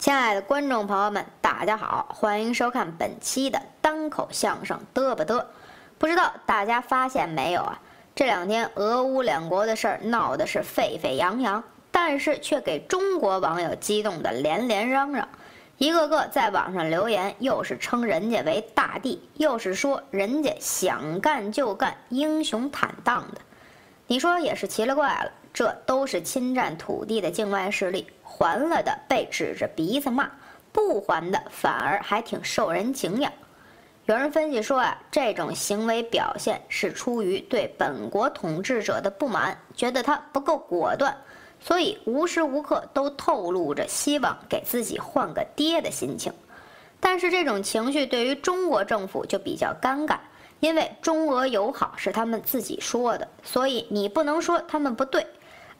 亲爱的观众朋友们，大家好，欢迎收看本期的单口相声嘚吧嘚。不知道大家发现没有啊？这两天俄乌两国的事儿闹的是沸沸扬扬，但是却给中国网友激动的连连嚷嚷，一个个在网上留言，又是称人家为大帝，又是说人家想干就干，英雄坦荡的。你说也是奇了怪了，这都是侵占土地的境外势力。还了的被指着鼻子骂，不还的反而还挺受人敬仰。有人分析说啊，这种行为表现是出于对本国统治者的不满，觉得他不够果断，所以无时无刻都透露着希望给自己换个爹的心情。但是这种情绪对于中国政府就比较尴尬，因为中俄友好是他们自己说的，所以你不能说他们不对。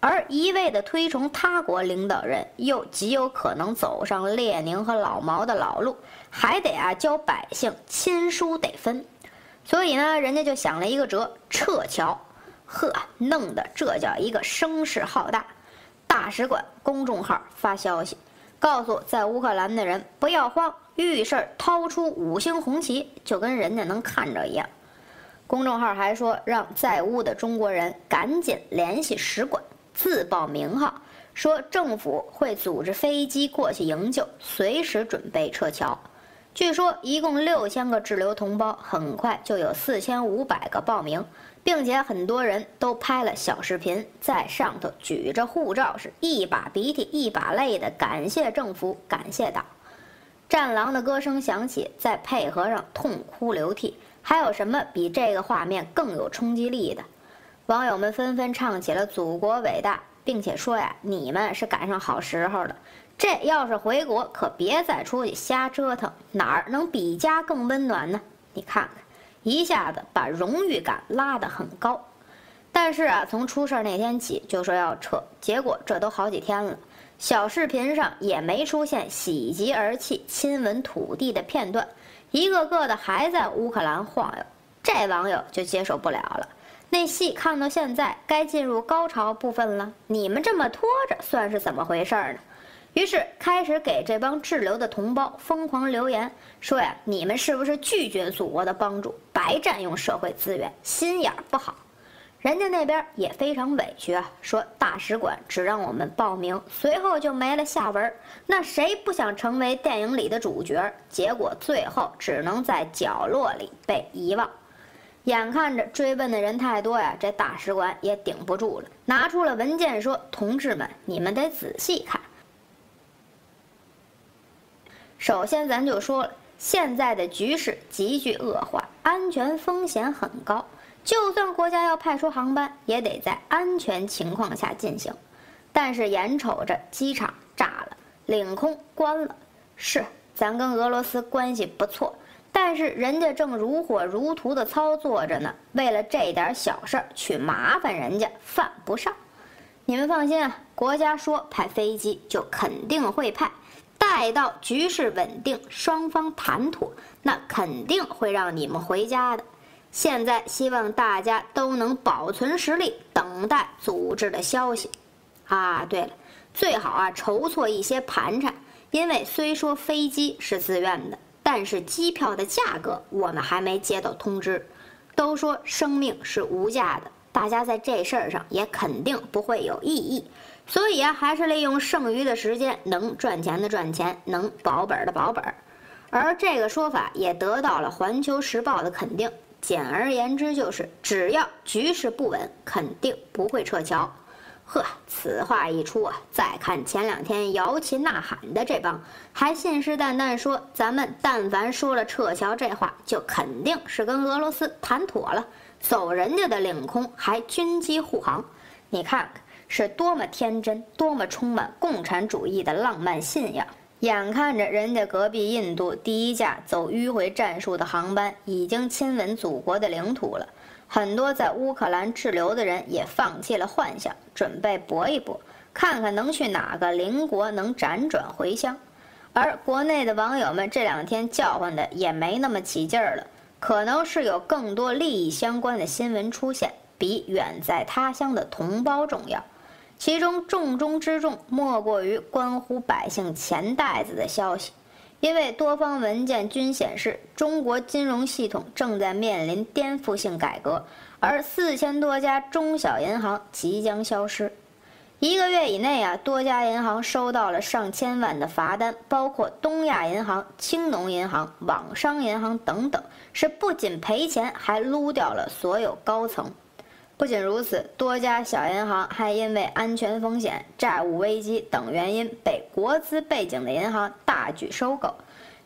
而一味的推崇他国领导人，又极有可能走上列宁和老毛的老路，还得教百姓亲疏得分。所以呢，人家就想了一个辙，撤侨。呵，弄得这叫一个声势浩大。大使馆公众号发消息，告诉在乌克兰的人不要慌，遇事掏出5星红旗，就跟人家能看着一样。公众号还说，让在乌的中国人赶紧联系使馆。自报名号，说政府会组织飞机过去营救，随时准备撤侨。据说一共6000个滞留同胞，很快就有4500个报名，并且很多人都拍了小视频，在上头举着护照，是一把鼻涕一把泪的感谢政府，感谢党。战狼的歌声响起，再配合上痛哭流涕，还有什么比这个画面更有冲击力的？网友们纷纷唱起了祖国伟大，并且说呀，你们是赶上好时候了，这要是回国可别再出去瞎折腾，哪儿能比家更温暖呢？你看看，一下子把荣誉感拉得很高。但是从出事那天起就说要撤，结果这都好几天了，小视频上也没出现喜极而泣亲吻土地的片段，一个个的还在乌克兰晃悠，这网友就接受不了了。那戏看到现在该进入高潮部分了，你们这么拖着算是怎么回事呢？于是开始给这帮滞留的同胞疯狂留言，说呀，你们是不是拒绝祖国的帮助，白占用社会资源，心眼不好。人家那边也非常委屈说大使馆只让我们报名，随后就没了下文，那谁不想成为电影里的主角，结果最后只能在角落里被遗忘。眼看着追问的人太多呀，这大使馆也顶不住了，拿出了文件说，同志们，你们得仔细看。首先咱就说了，现在的局势急剧恶化，安全风险很高，就算国家要派出航班，也得在安全情况下进行。但是眼瞅着机场炸了，领空关了，是咱跟俄罗斯关系不错，但是人家正如火如荼的操作着呢，为了这点小事去麻烦人家，犯不上。你们放心国家说派飞机就肯定会派，待到局势稳定，双方谈妥，那肯定会让你们回家的。现在希望大家都能保存实力，等待组织的消息。对了，最好筹措一些盘缠，因为虽说飞机是自愿的，但是机票的价格我们还没接到通知。都说生命是无价的，大家在这事儿上也肯定不会有异议，所以还是利用剩余的时间，能赚钱的赚钱，能保本的保本。而这个说法也得到了《环球时报》的肯定。简而言之就是，只要局势不稳，肯定不会撤侨。此话一出再看前两天摇旗呐喊的这帮，还信誓旦旦说咱们但凡说了撤侨这话，就肯定是跟俄罗斯谈妥了，走人家的领空，还军机护航。你看看是多么天真，多么充满共产主义的浪漫信仰。眼看着人家隔壁印度第一架走迂回战术的航班已经亲吻祖国的领土了，很多在乌克兰滞留的人也放弃了幻想，准备搏一搏，看看能去哪个邻国能辗转回乡。而国内的网友们这两天叫唤的也没那么起劲儿了，可能是有更多利益相关的新闻出现，比远在他乡的同胞重要。其中重中之重莫过于关乎百姓钱袋子的消息，因为多方文件均显示，中国金融系统正在面临颠覆性改革，而4000多家中小银行即将消失。1个月以内啊，多家银行收到了上千万的罚单，包括东亚银行、青农银行、网商银行等等，是不仅赔钱，还撸掉了所有高层。 不仅如此，多家小银行还因为安全风险、债务危机等原因，被国资背景的银行大举收购。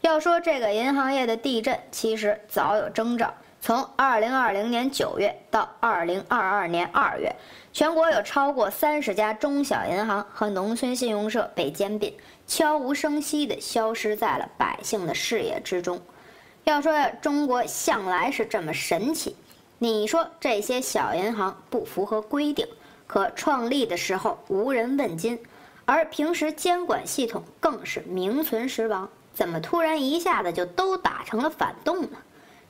要说这个银行业的地震，其实早有征兆。从2020年9月到2022年2月，全国有超过30家中小银行和农村信用社被兼并，悄无声息地消失在了百姓的视野之中。要说呀，中国向来是这么神奇。 你说这些小银行不符合规定，可创立的时候无人问津，而平时监管系统更是名存实亡，怎么突然一下子就都打成了反动呢？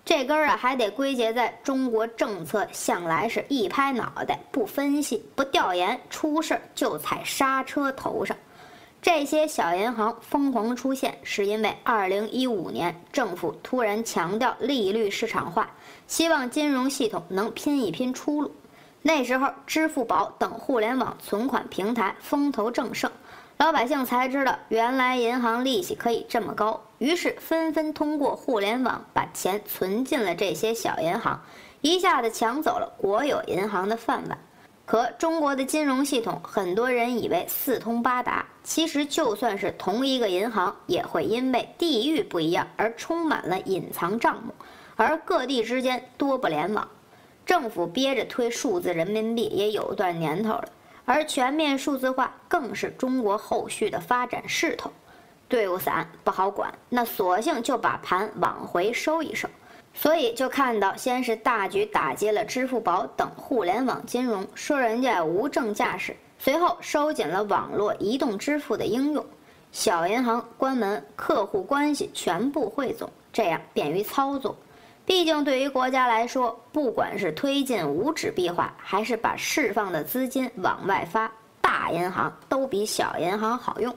这根儿啊，还得归结在中国政策向来是一拍脑袋，不分析、不调研，出事儿就踩刹车头上。这些小银行疯狂出现，是因为2015年政府突然强调利率市场化。 希望金融系统能拼一拼出路。那时候，支付宝等互联网存款平台风头正盛，老百姓才知道原来银行利息可以这么高，于是纷纷通过互联网把钱存进了这些小银行，一下子抢走了国有银行的饭碗。可中国的金融系统，很多人以为四通八达，其实就算是同一个银行，也会因为地域不一样而充满了隐藏账目。 而各地之间多不联网，政府憋着推数字人民币也有段年头了，而全面数字化更是中国后续的发展势头。队伍散不好管，那索性就把盘往回收一收。所以就看到，先是大举打击了支付宝等互联网金融，说人家无证驾驶；随后收紧了网络移动支付的应用，小银行关门，客户关系全部汇总，这样便于操作。 毕竟，对于国家来说，不管是推进无纸币化，还是把释放的资金往外发，大银行都比小银行好用。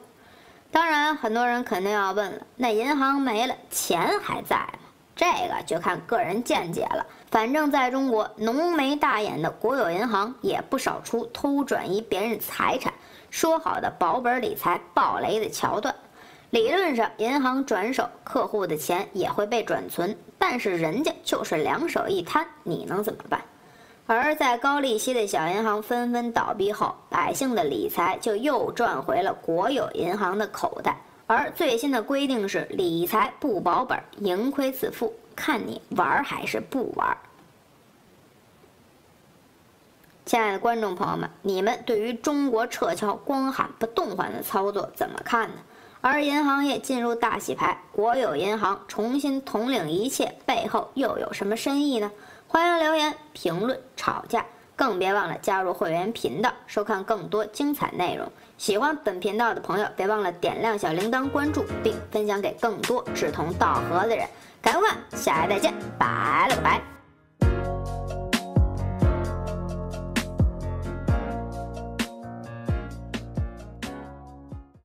当然，很多人肯定要问了：那银行没了，钱还在吗？这个就看个人见解了。反正在中国，浓眉大眼的国有银行也不少出偷转移别人财产、说好的保本理财暴雷的桥段。 理论上，银行转手，客户的钱也会被转存，但是人家就是两手一摊，你能怎么办？而在高利息的小银行纷纷倒闭后，百姓的理财就又转回了国有银行的口袋。而最新的规定是，理财不保本，盈亏自负，看你玩还是不玩。亲爱的观众朋友们，你们对于中国撤侨光喊不动换的操作怎么看呢？ 而银行业进入大洗牌，国有银行重新统领一切，背后又有什么深意呢？欢迎留言、评论、吵架，更别忘了加入会员频道，收看更多精彩内容。喜欢本频道的朋友，别忘了点亮小铃铛、关注，并分享给更多志同道合的人。感恩，下期再见，拜了个拜。